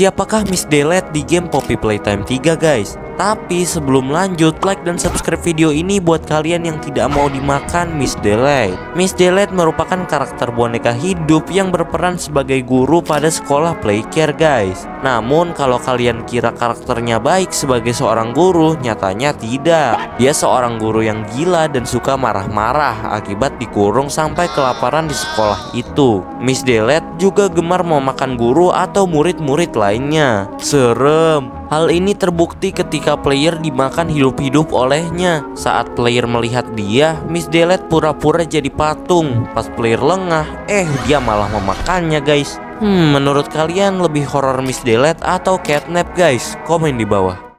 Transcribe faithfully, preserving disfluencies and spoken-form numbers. siapakah Miss Delight di game Poppy Playtime tiga, guys. Tapi sebelum lanjut, like dan subscribe video ini buat kalian yang tidak mau dimakan Miss Delight. Miss Delight merupakan karakter boneka hidup yang berperan sebagai guru pada sekolah Playcare, guys. Namun kalau kalian kira karakternya baik sebagai seorang guru, nyatanya tidak. Dia seorang guru yang gila dan suka marah-marah akibat dikurung sampai kelaparan di sekolah itu. Miss Delight juga gemar memakan guru atau murid-murid lainnya. Serem. Hal ini terbukti ketika player dimakan hidup-hidup olehnya. Saat player melihat dia, Miss Delight pura-pura jadi patung. Pas player lengah, eh dia malah memakannya, guys. Hmm, menurut kalian lebih horor Miss Delight atau Catnap, guys? Komen di bawah.